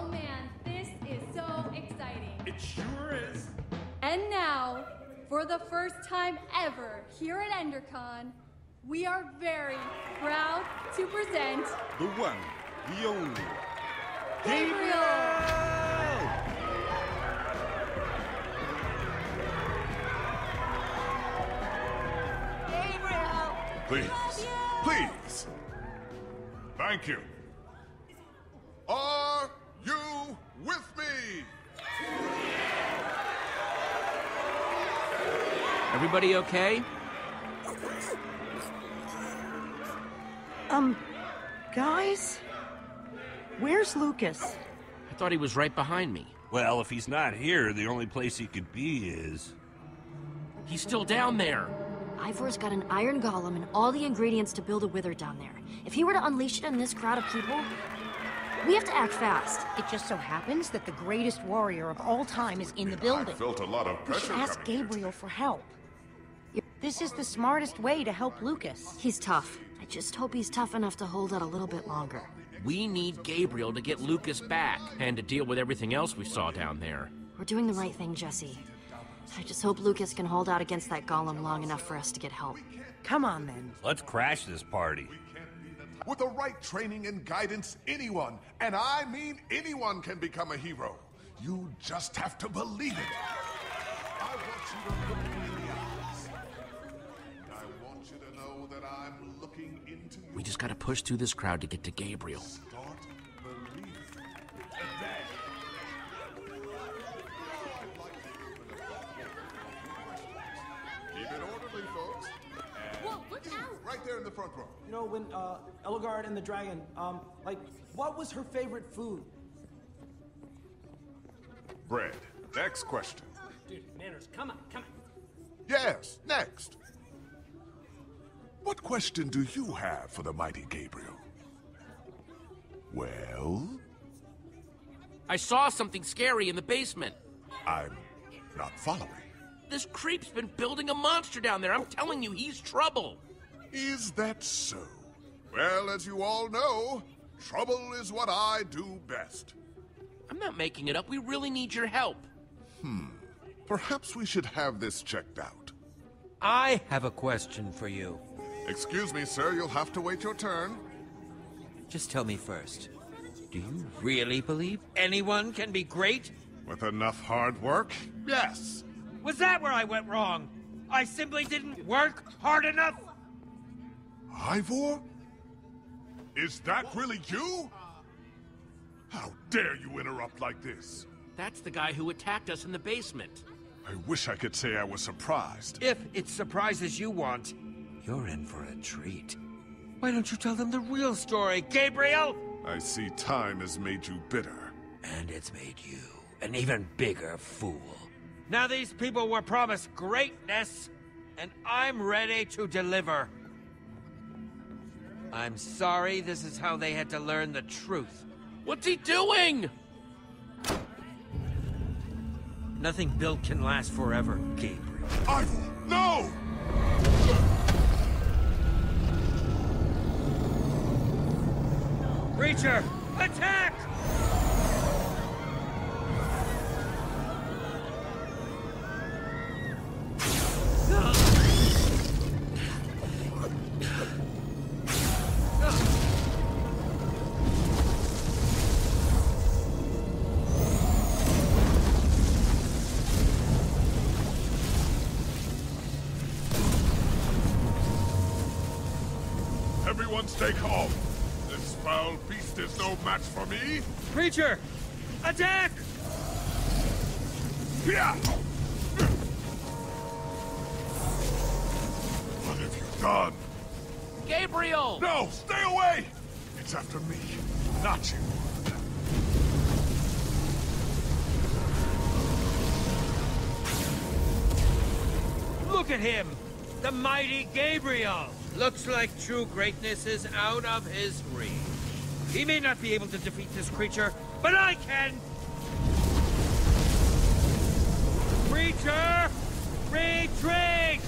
Oh man, this is so exciting. It sure is. And now, for the first time ever here at EnderCon, we are very proud to present the one, the only, Gabriel! Please, please. Thank you. Are you with me? Everybody okay? Guys? Where's Lucas? I thought he was right behind me. Well, if he's not here, the only place he could be is... He's still down there. Ivor's got an iron golem and all the ingredients to build a wither down there. If he were to unleash it on this crowd of people, we have to act fast. It just so happens that the greatest warrior of all time is in the building. I felt a lot of pressure. We should ask Gabriel for help. This is the smartest way to help Lucas. He's tough. I just hope he's tough enough to hold out a little bit longer. We need Gabriel to get Lucas back and to deal with everything else we saw down there. We're doing the right thing, Jesse. I just hope Lucas can hold out against that golem long enough for us to get help. Come on, then. Let's crash this party. With the right training and guidance, anyone, and I mean anyone, can become a hero. You just have to believe it. I want you to look me in the eyes. And I want you to know that I'm looking into you. We just gotta push through this crowd to get to Gabriel. Start believing. Right there in the front row. You know, when Ellegaard and the dragon, what was her favorite food? Bread. Next question. Dude, manners, come on, come on. Yes, next. What question do you have for the mighty Gabriel? Well? I saw something scary in the basement. I'm not following. This creep's been building a monster down there. I'm telling you, he's trouble. Is that so? Well, as you all know, trouble is what I do best. I'm not making it up. We really need your help. Perhaps we should have this checked out. I have a question for you. Excuse me, sir. You'll have to wait your turn. Just tell me first. Do you really believe anyone can be great? With enough hard work? Yes. Was that where I went wrong? I simply didn't work hard enough? Ivor? Is that really you? How dare you interrupt like this? That's the guy who attacked us in the basement. I wish I could say I was surprised. If it's surprises you want, you're in for a treat. Why don't you tell them the real story, Gabriel? I see time has made you bitter. And it's made you an even bigger fool. Now these people were promised greatness, and I'm ready to deliver. I'm sorry, this is how they had to learn the truth. What's he doing? Nothing built can last forever, Gabriel. Ivor, no! Reacher, attack! Stay calm. This foul beast is no match for me. Preacher, attack! What have you done? Gabriel! No, stay away! It's after me, not you. Look at him! The mighty Gabriel! Looks like true greatness is out of his reach. He may not be able to defeat this creature, but I can! Creature! Retreat!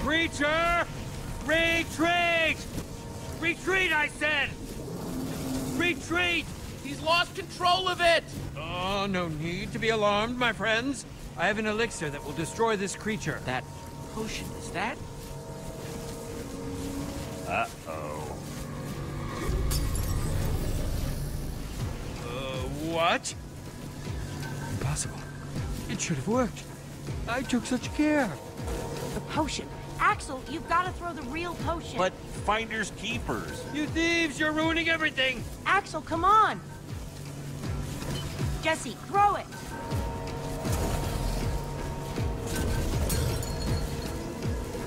Creature! Retreat! Retreat, I said! Retreat! He's lost control of it! Oh, no need to be alarmed, my friends. I have an elixir that will destroy this creature. That potion, is that? Uh-oh. What? Impossible. It should have worked. I took such care. The potion. Axel, you've got to throw the real potion. But finders keepers. You thieves, you're ruining everything. Axel, come on. Jesse, throw it.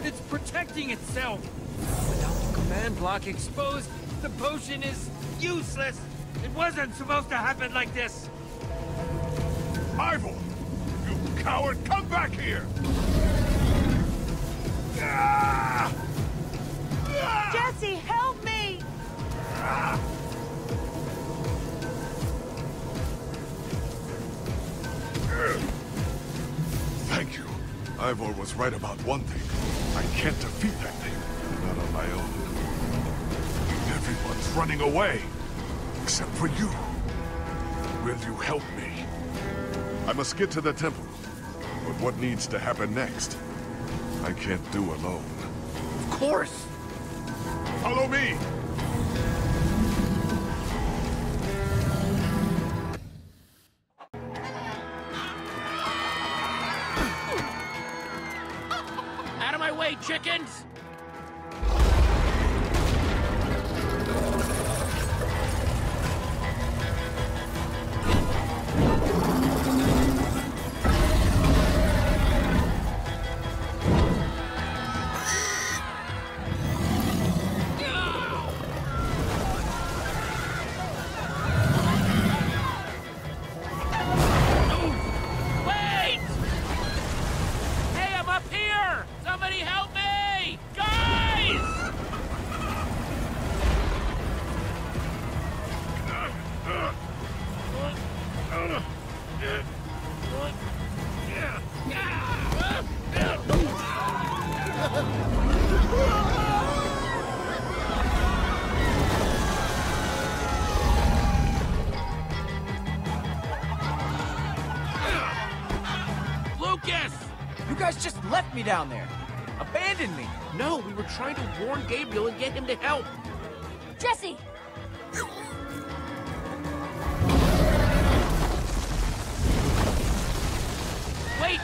It's protecting itself. Without the command block exposed, the potion is useless. It wasn't supposed to happen like this. Ivor, you coward, come back here! Jesse, help me! Thank you. Ivor was right about one thing. I can't defeat that thing. Not on my own. Everyone's running away. Except for you. Will you help me? I must get to the temple. But what needs to happen next? I can't do alone. Of course! Follow me! Out of my way, chickens! Me down there. Abandon me. No, we were trying to warn Gabriel and get him to help. Jesse! Wait!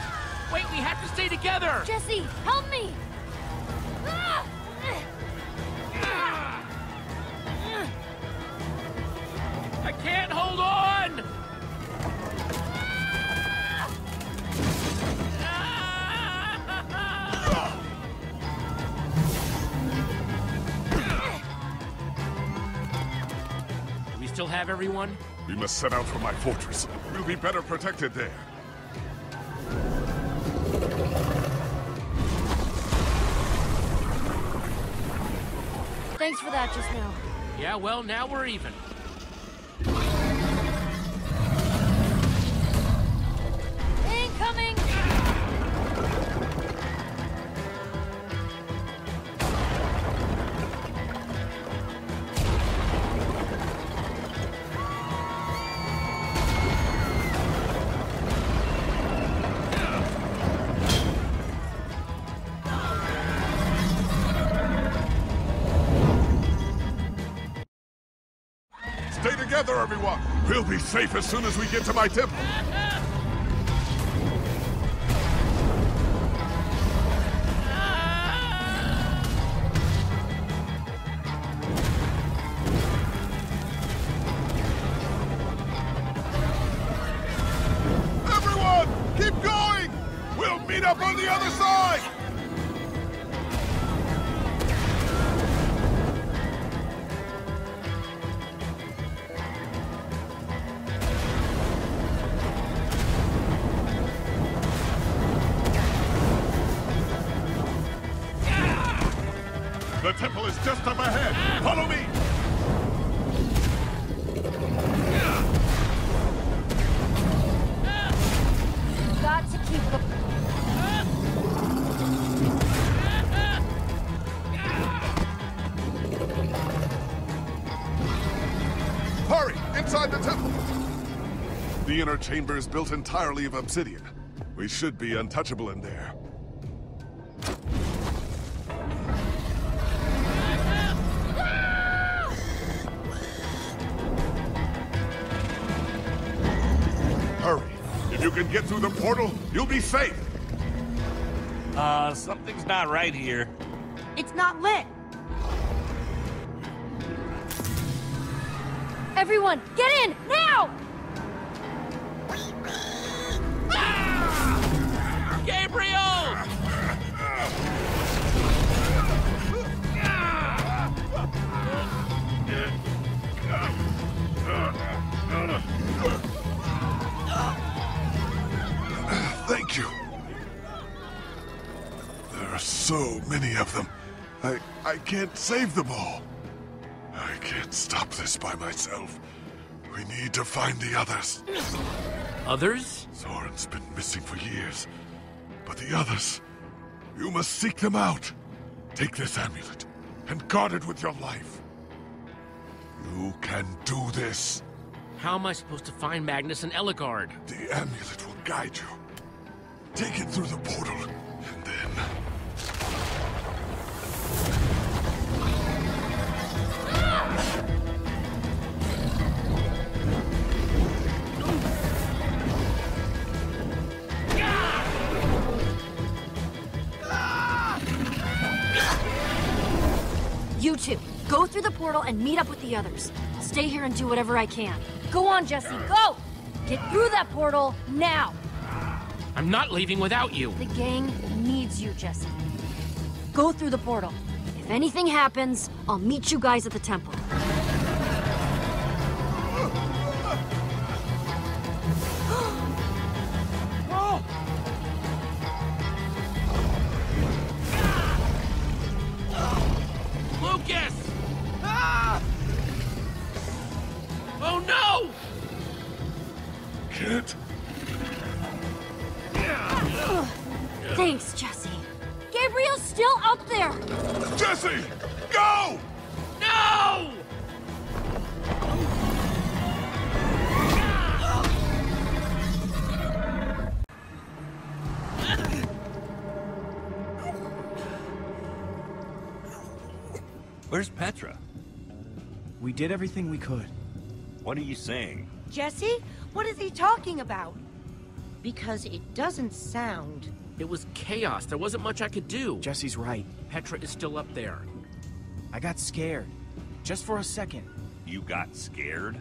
Wait, we have to stay together! Jesse, help me! I can't hold on! Have everyone? We must set out for my fortress. We'll be better protected there. Thanks for that just now. Yeah, well, now we're even. Incoming! Everyone. We'll be safe as soon as we get to my temple. Everyone, keep going! We'll meet up on the other side! Just up ahead! Follow me! Got to keep the... inside the temple! The inner chamber is built entirely of obsidian. We should be untouchable in there. Hurry! If you can get through the portal, you'll be safe! Something's not right here. It's not lit! Everyone, get in! Now! Gabriel! Thank you. There are so many of them. I can't save them all. I can't stop this by myself. We need to find the others. Others? Zoran's been missing for years. But the others... You must seek them out. Take this amulet and guard it with your life. You can do this. How am I supposed to find Magnus and Ellegaard? The amulet will guide you. Take it through the portal, and then... You two, go through the portal and meet up with the others. Stay here and do whatever I can. Go on, Jesse, go! Get through that portal, now! I'm not leaving without you. The gang needs you, Jesse. Go through the portal. If anything happens, I'll meet you guys at the temple. Lucas! Ah! Oh no! Kid? Thanks, Jesse. Gabriel's still up there! Jesse! Go! No! Where's Petra? We did everything we could. What are you saying? Jesse? What is he talking about? Because it doesn't sound... It was chaos. There wasn't much I could do. Jesse's right. Petra is still up there. I got scared. Just for a second. You got scared?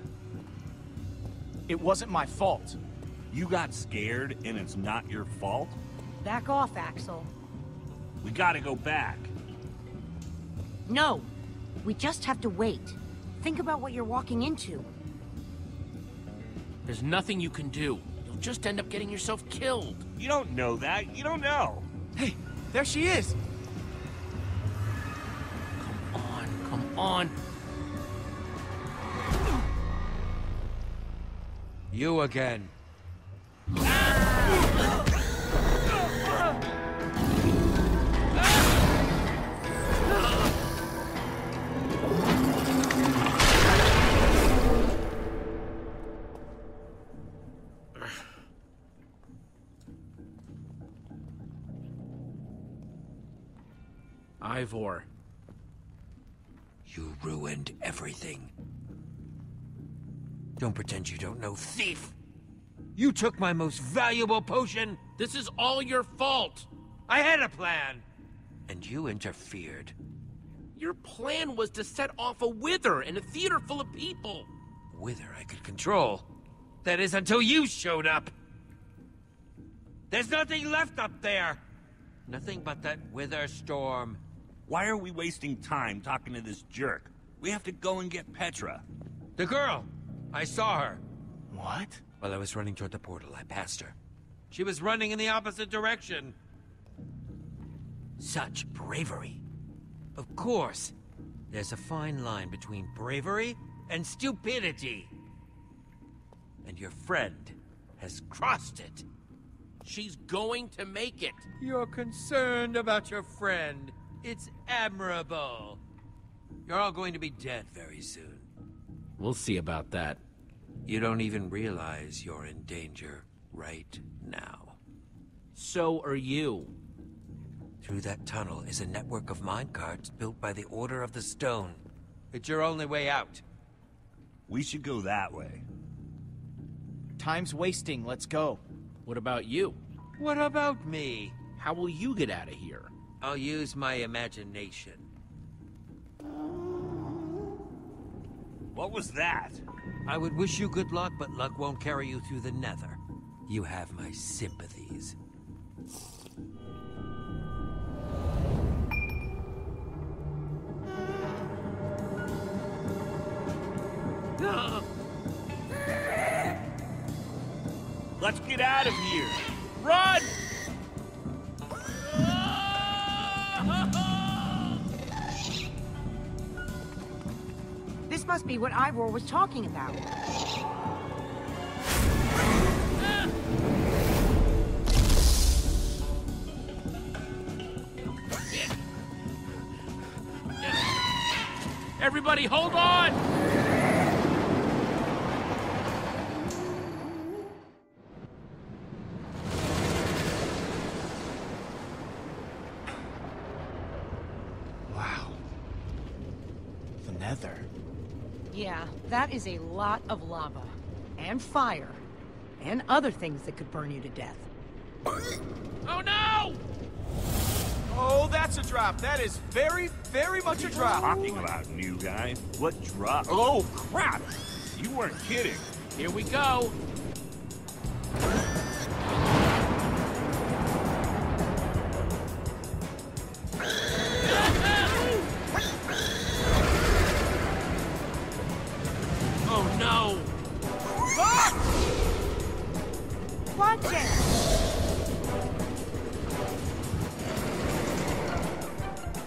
It wasn't my fault. You got scared and it's not your fault? Back off, Axel. We gotta go back. No. We just have to wait. Think about what you're walking into. There's nothing you can do. You'll just end up getting yourself killed. You don't know that. You don't know. Hey, there she is. Come on, come on. You again. Ivor. You ruined everything. Don't pretend you don't know, thief! You took my most valuable potion! This is all your fault! I had a plan! And you interfered. Your plan was to set off a wither in a theater full of people! Wither I could control. That is, until you showed up! There's nothing left up there! Nothing but that wither storm. Why are we wasting time talking to this jerk? We have to go and get Petra. The girl! I saw her. What? While I was running toward the portal, I passed her. She was running in the opposite direction. Such bravery. Of course. There's a fine line between bravery and stupidity. And your friend has crossed it. She's going to make it. You're concerned about your friend. It's admirable. You're all going to be dead very soon. We'll see about that. You don't even realize you're in danger right now. So are you. Through that tunnel is a network of minecarts built by the Order of the Stone. It's your only way out. We should go that way. Time's wasting, let's go. What about you? What about me? How will you get out of here? I'll use my imagination. What was that? I would wish you good luck, but luck won't carry you through the nether. You have my sympathies. Let's get out of here! Run! This must be what Ivor was talking about. Everybody, hold on! That is a lot of lava, and fire, and other things that could burn you to death. Oh no! Oh, that's a drop. That is very, very much a drop. Talking about new guy? What drop? Oh, crap! You weren't kidding. Here we go.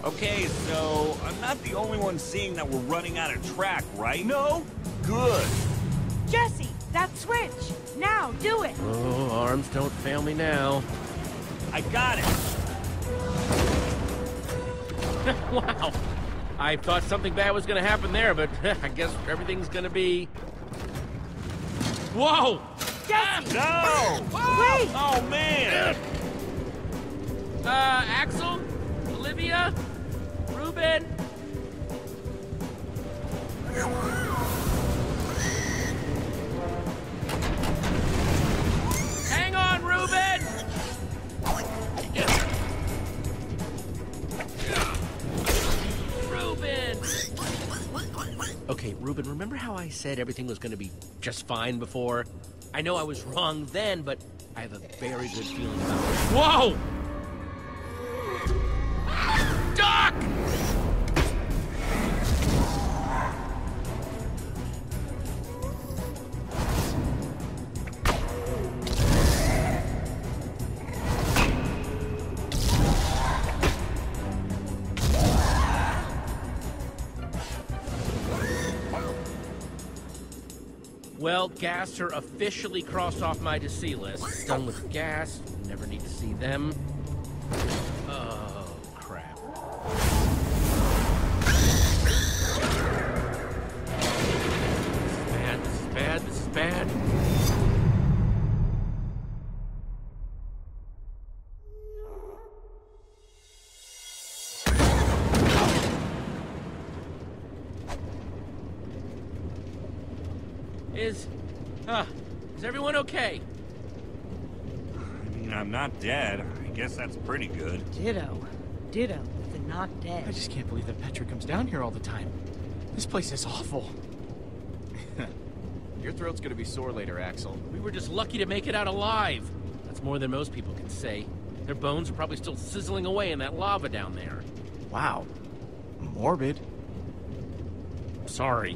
Okay, so I'm not the only one seeing that we're running out of track, right? No? Good. Jesse, that switch! Now, do it! Oh, arms don't fail me now. I got it! Wow. I thought something bad was gonna happen there, but I guess everything's gonna be... Whoa! Jesse! No! Whoa! Wait! Oh, man! Axel? Olivia? Ruben! Hang on, Ruben! Ruben! Okay, Ruben, remember how I said everything was gonna be just fine before? I know I was wrong then, but I have a very good feeling about it. Whoa! Well, Gaster officially crossed off my to see list. Done with gas, never need to see them. Oh, crap. This is bad, this is bad, this is bad. Is everyone okay? I mean, I'm not dead. I guess that's pretty good. Ditto. Ditto with the not dead. I just can't believe that Petra comes down here all the time. This place is awful. Your throat's gonna be sore later, Axel. We were just lucky to make it out alive. That's more than most people can say. Their bones are probably still sizzling away in that lava down there. Wow. Morbid. Sorry.